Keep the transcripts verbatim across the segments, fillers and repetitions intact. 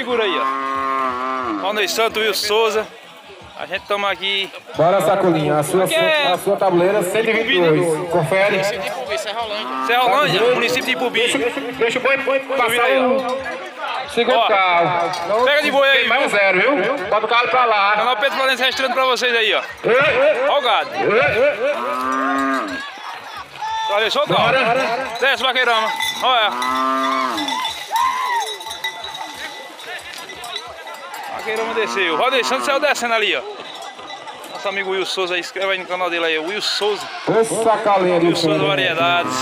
figura aí, ó. Valnei Santos, Will Souza. A gente toma aqui. Bora, Sacolinha. A sua, é... a sua tabuleira, cento e vinte e dois. Confere. Município de Ipubi, Serrolândia. Serrolândia, município de Ipubi. Deixa, deixa o boi passar aí, ó. Segura o carro. Pega de boi aí, mais um zero, viu? Bota o carro pra lá. Canal Pedro Valente registrando pra vocês aí, ó. Ó o gado. Deixou o carro. Desce, vaqueirama. Olha. Vaqueirama desceu. O Valnei Santos saiu descendo ali, ó. Nosso amigo Will Souza, inscreve aí no canal dele aí, Will Souza. Essa calinha Will Souza filho. Variedades.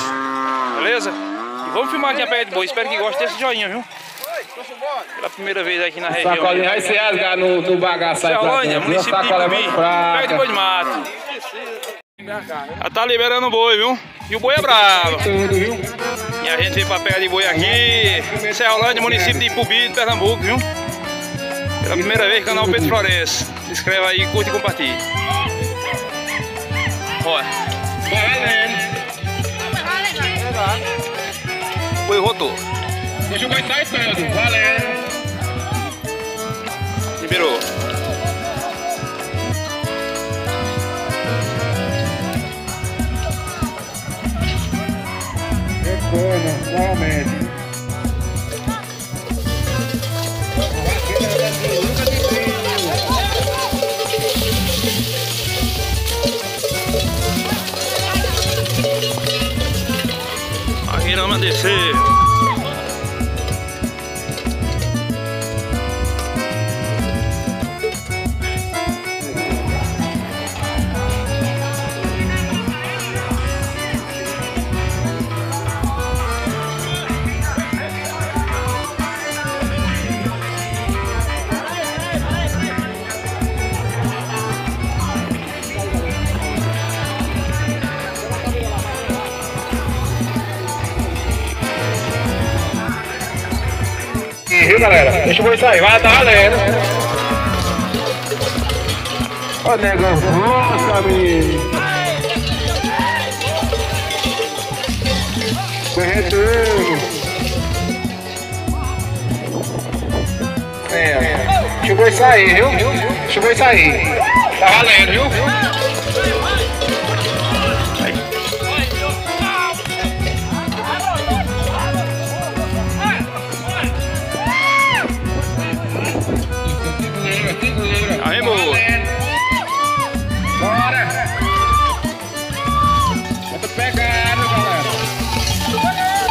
Beleza? E vamos filmar aqui a pega de boi. Espero que goste desse joinha, viu? Pela primeira vez aqui na região. Sacolinha vai se rasgar no, no bagaço aí. Olândia, município de Ipubi. Pega de boi de mato. Já tá liberando o boi, viu? E o boi é bravo. E a gente veio pra pega de boi aqui. Serrolândia, município de Ipubi, Pernambuco, viu? Pela primeira vez, canal Pedro Flores. Se inscreve aí, curte e compartilha. Olha. O boi rotou. Deixa o boi sair todo. Valeu. Liberou. Normalmente. A grama descer. Viu, galera? Deixa o boi sair, vai, tá valendo. Ó, negão, nossa, menino. Corretinho. É, deixa o boi sair, viu? Deixa o boi sair. Tá valendo, viu? Aí, amor. Bora! Já tô pegando, galera.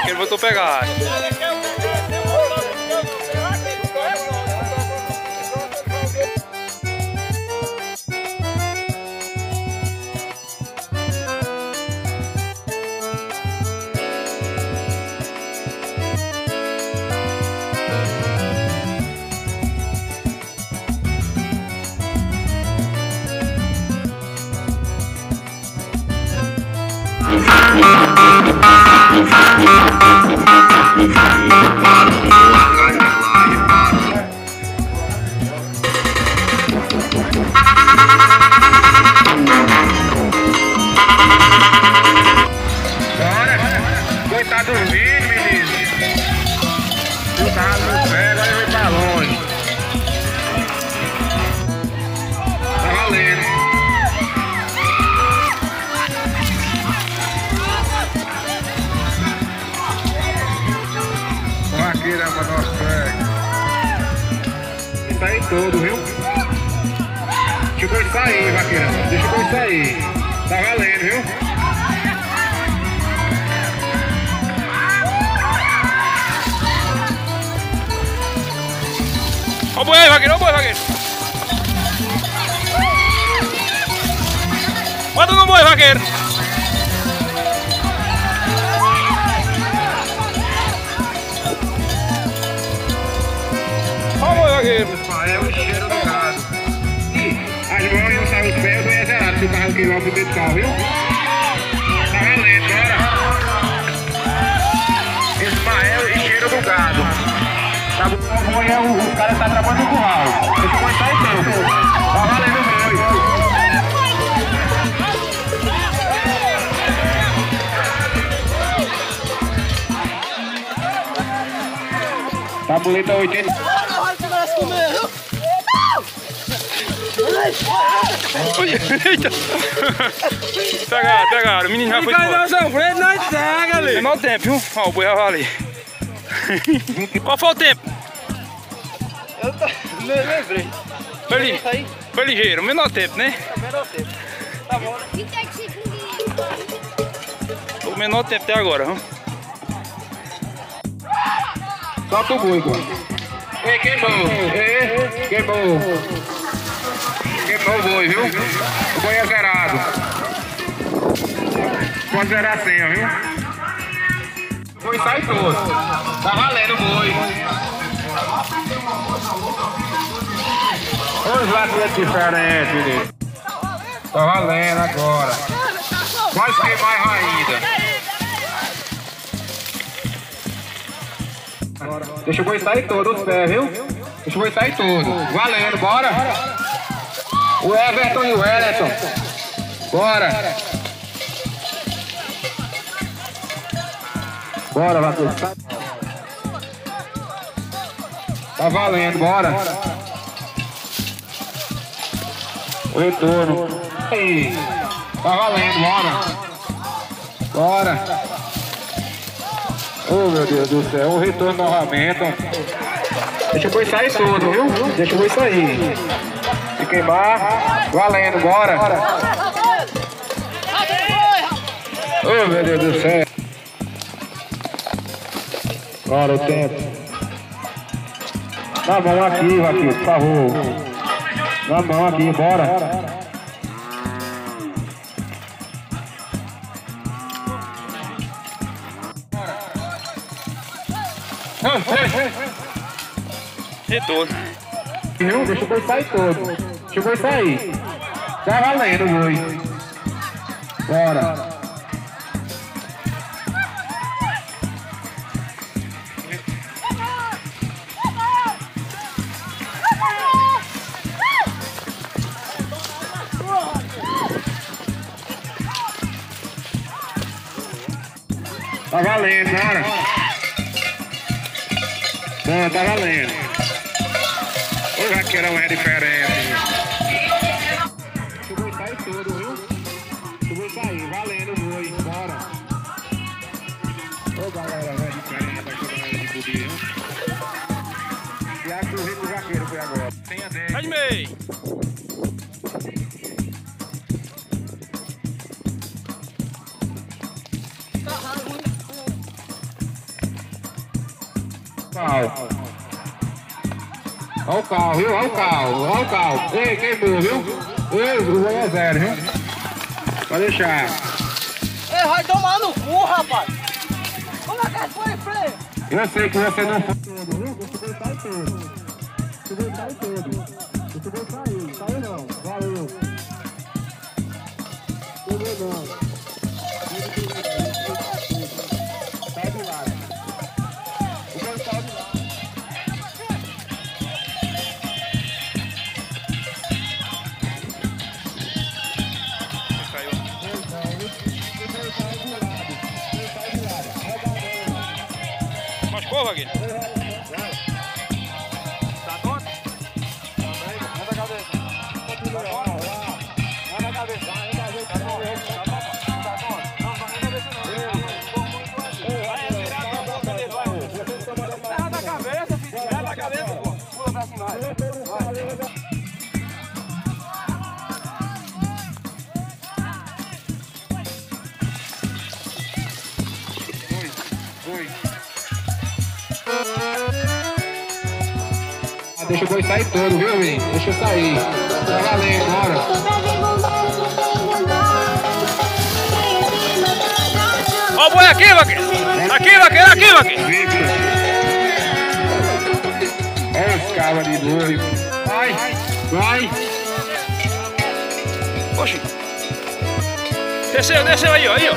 Aquele voltou a pegar. Todo, viu? Deixa o boi sair, vaqueirão. Deixa o boi sair. Tá valendo, viu? Ó o boi aí, vaqueirão. Ó o boi, vaqueiro. Bota no boi, vaqueiro. Ó o boi, vaqueiro. É o cheiro do gado. As mãos iam sair os pés, é zerado se o carro queimar o primeiro carro, viu? Tá valendo, bora! Ismael e cheiro do gado. Tá bom, o cara tá atrapalhando o curral. Deixa eu botar em tempo. Tá valendo mesmo. Tabuleta oitenta. Eita! Pegaram, pegaram. O menino já foi embora. É mau tempo, viu? Ó, o boi já valeu. Qual foi o tempo? Eu tô... não lembrei. Foi, li... foi ligeiro, menor tempo, né? É, menor tempo. Tá bom, né? O menor tempo até agora, viu? Solta o boi, pô. Ei, queimou. Ei, queimou. Queimou o boi, viu? O boi é zerado. Pode zerar a senha, viu? O boi sai todo. Tá valendo o boi. Olha os lados diferentes, menino. Tá valendo agora. Pode queimar ainda. Deixa o boi sair todo, os pés, viu? Deixa o boi sair todo. Valendo, bora. O Everton e o Wellington. Bora. Bora, Raquel. Tá valendo, bora. O retorno. Aí. Tá valendo, bora. Bora. Oh, meu Deus do céu. O retorno novamente. Deixa o boi sair todo, viu? Deixa o boi sair. Se queimar. Valendo, bora. Oh, meu Deus do céu. Bora o tempo. Na mão aqui, Raquel, por favor. Na mão aqui, bora. Não, foi, foi. E todo. Viu? Deixa o boi sair todo. Deixa o boi sair. Tá valendo o boi. Bora. Tá valendo, bora. Bom, tá valendo. O Raqueirão é diferente. O boi sai todo, viu? O boi sai, valendo o boi, bora. Ô galera, velho, diferente aqui na Ipubi, viu? E aqui o rico Raqueiro foi agora. Tem a dez. Vai de meio. Olha o carro, viu? Olha o carro, olha o carro. Ei, queimou, viu? Ei, o boi é zero, viu? Pode deixar. Ei, vai tomar no cu, rapaz. Como é que foi, freio? Eu sei que você não foi todo, viu? Você vai sair todo. Você vai sair todo. Você vai sair, saiu não. Valeu. Queimou não. Deixa o boi sair todo, viu, menino? Deixa eu sair. Tá valendo, bora. Ó o boi aqui, vaqueiro. Aqui, vaqueiro, aqui, vaqueiro. Olha os cabos de boi. Vai, vai. Oxi. Desceu, desceu aí, ó. Aí, ó.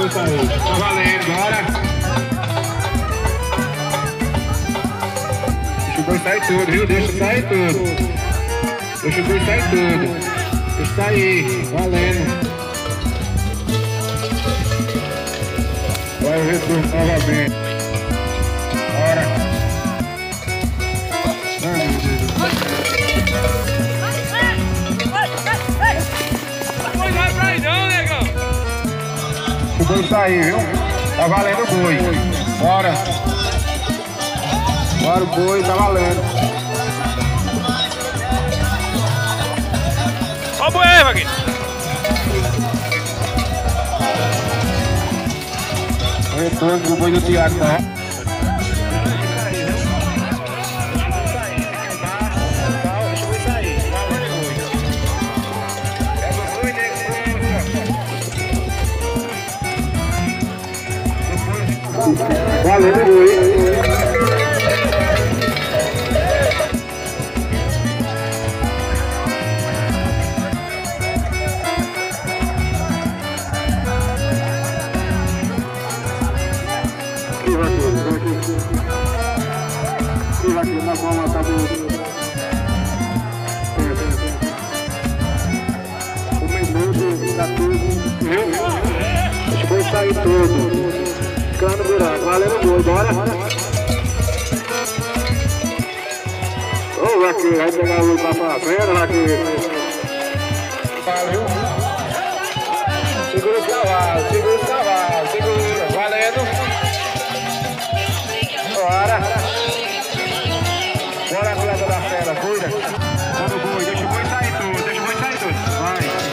dois a um. Tá valendo, bora. Deixa o boi sair tudo, viu? Deixa sair tudo. Deixa o boi sair tudo. Deixa sair, valendo. Vai o retorno novamente. Bora. O boi tá aí, viu? Tá valendo o boi. Bora. Bora o boi, tá valendo. Ó o boi aí, Vaguinho. O retorno do boi do Thiago, tá? Valeu, boi. O menudo tá tudo. Os bois saem tudo. Ficando buraco, valendo o boi, bora! Ô Raquel, vai pegar o pra fazenda, Raquel! Valeu! Segura o cavalo, segura o cavalo, segura! Valendo! Bora! Bora, atleta da fera, cuida! Bora o boi, deixa o boi sair tudo, deixa o boi sair tudo! Vai!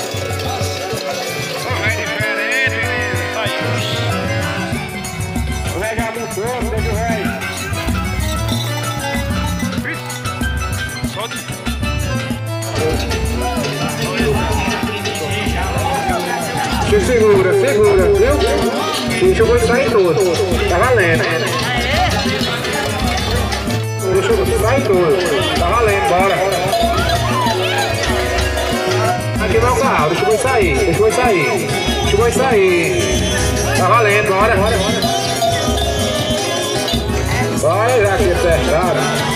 Se segura, segura, viu? Deixa o boi sair todo. Tá valendo. Deixa o boi sair todo. Tá valendo, bora. Aqui não, carro, deixa o boi sair. Deixa o boi sair. Deixa o boi sair. Tá valendo, bora. Bora, já que é certo.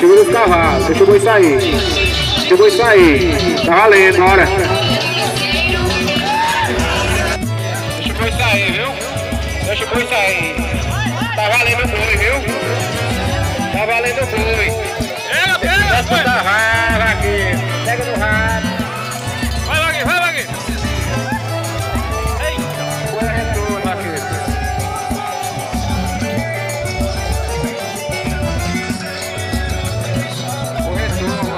Segura os cavalos, deixa o boi sair. Deixa o boi sair. Tá valendo, bora. Deixa o boi sair. Tá valendo o boi, viu? Tá valendo o boi. Pega, pega, pega. Tá raro aqui. Pega no raro. Vai, Vaguinho, vai, Vaguinho. Eita. Boa retorno, Vaguinho. Boa retorno,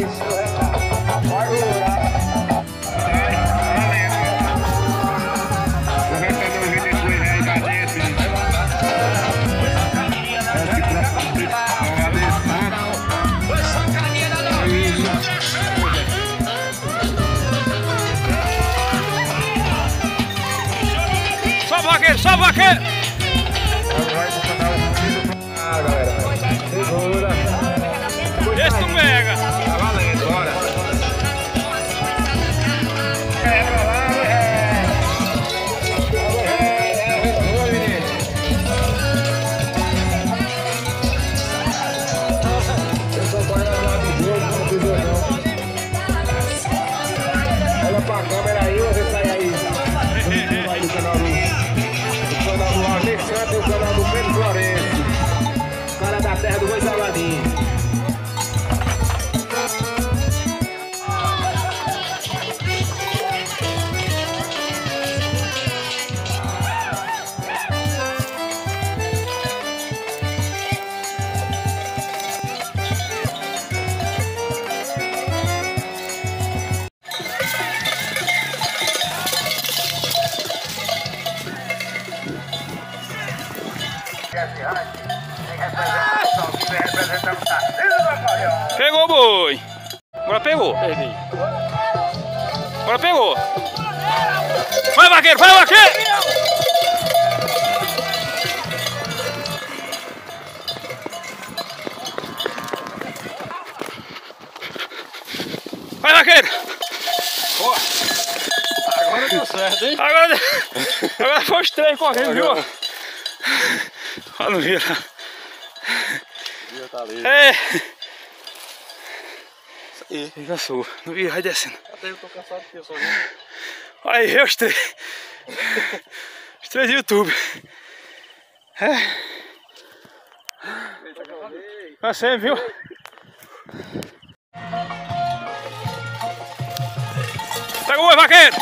Isso é a salva aqui. Ah, galera. Segura. Esse tu pega. Tá valendo, bora. É, pra lá, é. É, é, menino. Eu sou correndo lá do jogo, não pediu não. Olha pra câmera aí, você sai aí. Vai do canal do... O canal do Valnei Santos e o canal do Pedro Flores. Cara da terra do Will Souza. Pegou o boi. Agora pegou. Perdi. Agora pegou. Vai, vaqueiro, vai, vaqueiro. Vai, vaqueiro. Boa. Agora deu certo, hein? Agora, agora foi os três correndo, viu? Olha o Vila. Vila tá ali. É. E já sou, não vi, vai descendo. Até eu tô cansado porque eu sou vivo. Aí eu os três. Os três do YouTube. É. Cansei, viu? Pega o boi, vaqueiro!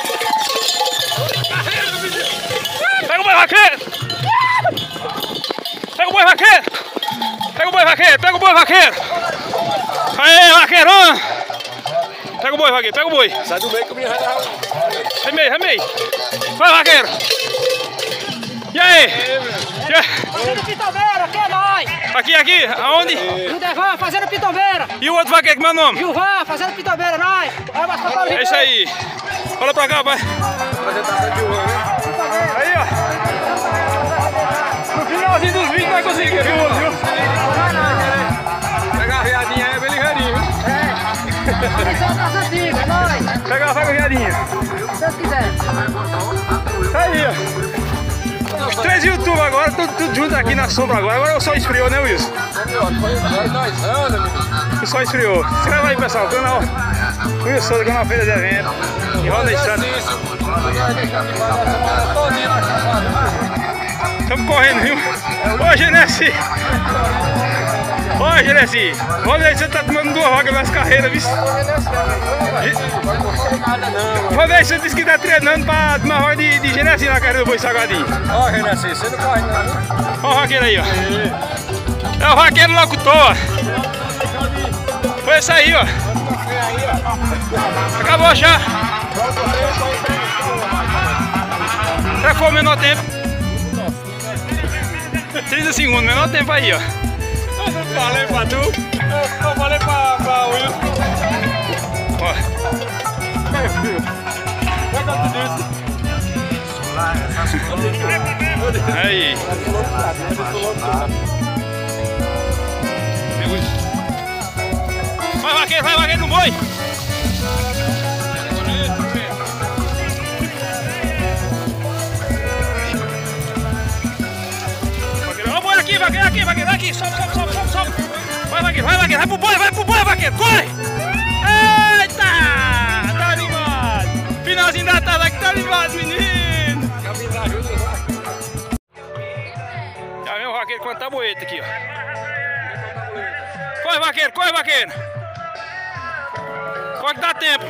Pega o boi, vaqueiro! Pega o boi, vaqueiro! Pega o boi, vaqueiro! Pega o boi, vaqueiro! Aê, vaqueirão! Pega o boi, vaqueiro, pega o boi. Sai do meio que o menino vai dar. Remei, remei. Vai, vaqueiro. E aí? E aí? Fazendo pitombeira, aqui é nóis. Aqui, aqui? Aonde? No Devan, fazendo pitombeira. E o outro vaqueiro, que é o meu nome? Gilvan, fazendo pitombeira, nóis. É isso aí. Olha pra cá, pai. Aí, ó. No finalzinho dos vídeos vai conseguir, viu? Pega a readinha aí, bem ligeirinho, viu? Pega a vaca, viadinha. Se eu quiser. Aí, ó. Os três YouTube agora, tudo, tudo junto aqui na sombra agora. Agora o sol esfriou, né, Wilson? O sol esfriou. Se grava aí, pessoal. O canal Will Souza, canal Feira de Evento. E Valnei Santos. Estamos correndo, viu? Ô, Genesi! Ó, Genesi, olha aí, você tá tomando duas vagas nas carreiras, viu? Olha aí, você disse que tá treinando pra tomar vaga de, de Genesi na carreira do boi sagadinho. Ó, Genesi, você não corre não, viu? Ó o vaqueiro aí, ó. É o vaqueiro locutor, ó. Foi esse aí, ó. Acabou já. Já foi o menor tempo. trinta segundos, menor tempo aí, ó. Eu falei pra tu, eu falei pra, pra Will. Ó. Meu filho, vai dar tudo isso. Aí. Vai, vaqueiro, vai, vaqueiro no boi. Vaqueiro aqui, vaqueiro aqui, sobe, sobe, sobe, sobe, sobe. Vai, vaqueiro, vai, vaqueiro, vai pro boi, vai pro boi, vaqueiro, corre! Eita! Tá animado! Finalzinho da tarde aqui, tá animado, menino! Já vem o vaqueiro com a tabueta aqui, ó. Corre, vaqueiro, corre, vaqueiro! Corre que dá tempo!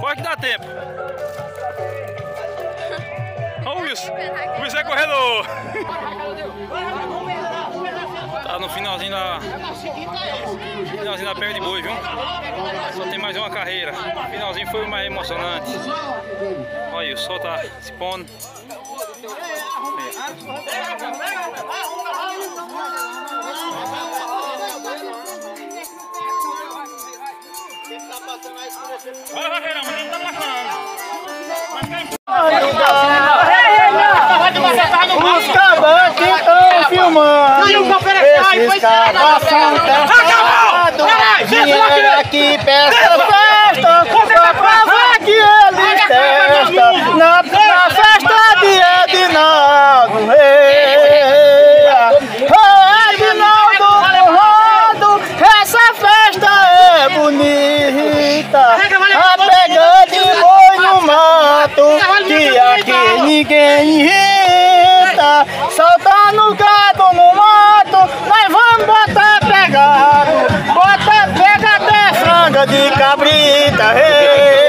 Corre que dá tempo! Olha o Wilson! O Wilson é corredor! Tá no finalzinho da finalzinho da perna de boi, viu? Só tem mais uma carreira. O finalzinho foi mais emocionante. Olha aí, o sol tá se pondo. Olha, vaqueirão, mas não tá passando. Escavação testada, dinheiro que peça festa, só prova que ele testa, na festa de Adinaldo. Adinaldo, essa festa é bonita, a pega de boi no mato, que aqui ninguém irrita, solta no gato no mato. Bota, pega até franga de cabrita, ei!